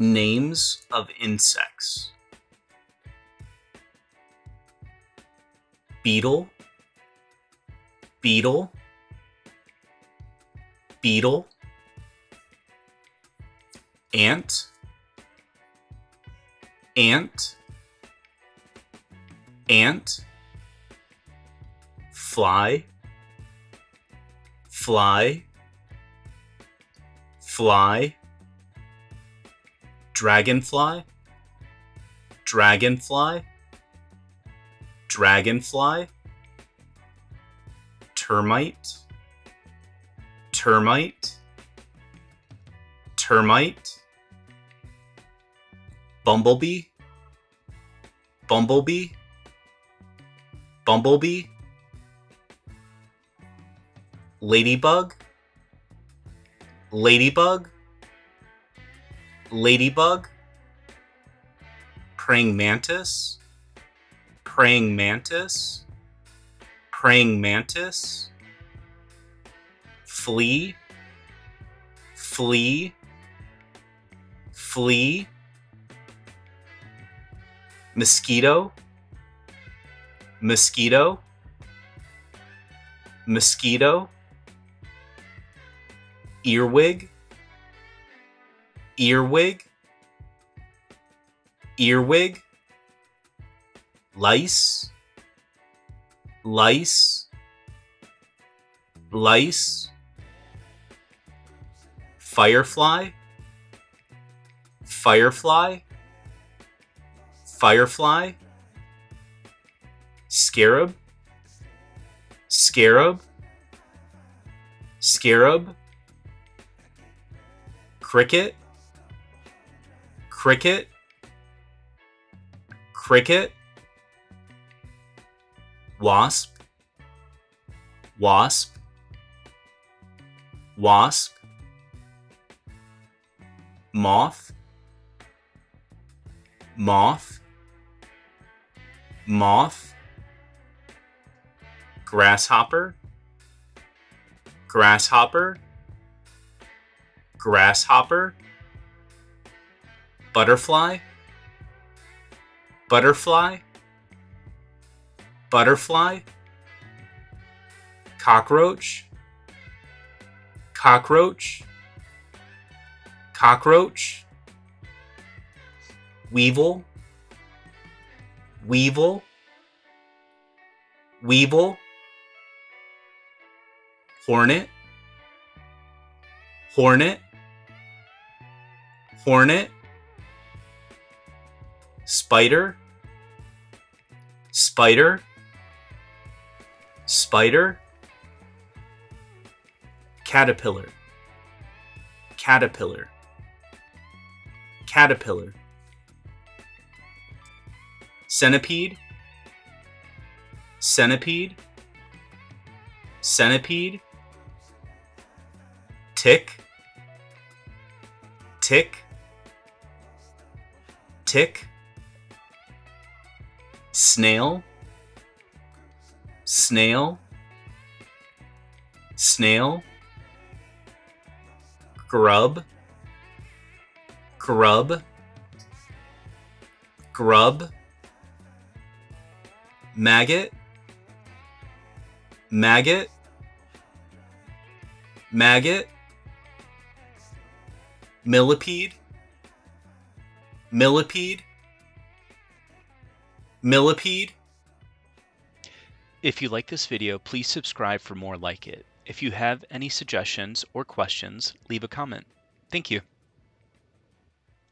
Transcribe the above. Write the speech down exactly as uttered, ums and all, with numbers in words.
Names of insects. Beetle, beetle, beetle, ant, ant, ant, fly, fly, fly, dragonfly, dragonfly, dragonfly, termite, termite, termite, bumblebee, bumblebee, bumblebee, ladybug, ladybug, ladybug, praying mantis, praying mantis, praying mantis, flea, flea, flea, mosquito, mosquito, mosquito, earwig, earwig, earwig, lice, lice, lice, firefly, firefly, firefly, scarab, scarab, scarab, cricket, cricket, cricket, wasp, wasp, wasp, moth, moth, moth, grasshopper, grasshopper, grasshopper, butterfly, butterfly, butterfly, cockroach, cockroach, cockroach, weevil, weevil, weevil, hornet, hornet, hornet, spider, spider, spider, caterpillar, caterpillar, caterpillar, centipede, centipede, centipede, tick, tick, tick, snail, snail, snail, grub, grub, grub, maggot, maggot, maggot, millipede, millipede, millipede. If you like this video, please subscribe for more like it. If you have any suggestions or questions, leave a comment. Thank you.